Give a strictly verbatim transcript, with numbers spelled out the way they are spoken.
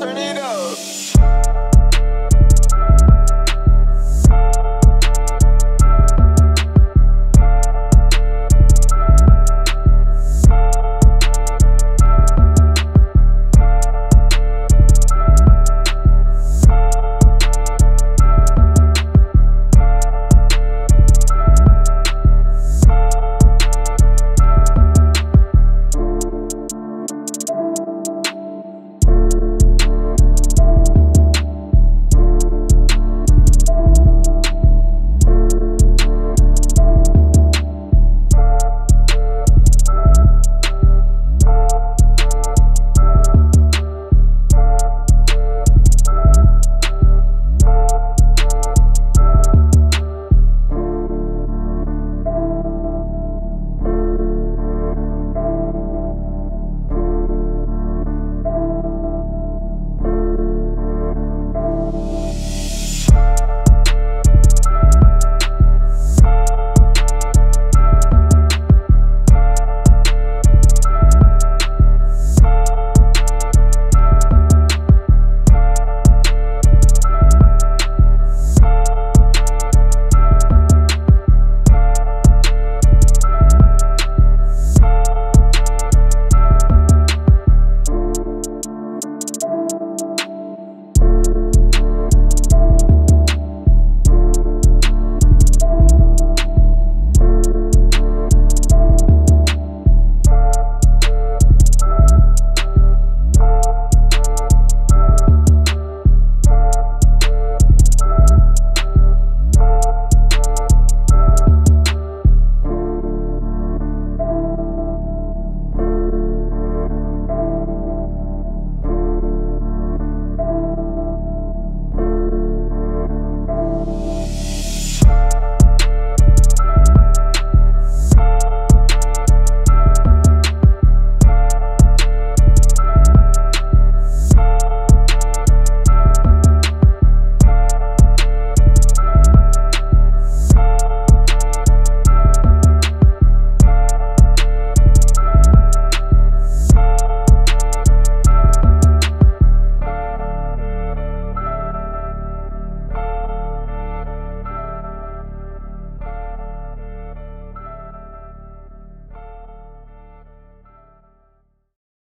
Turn it up.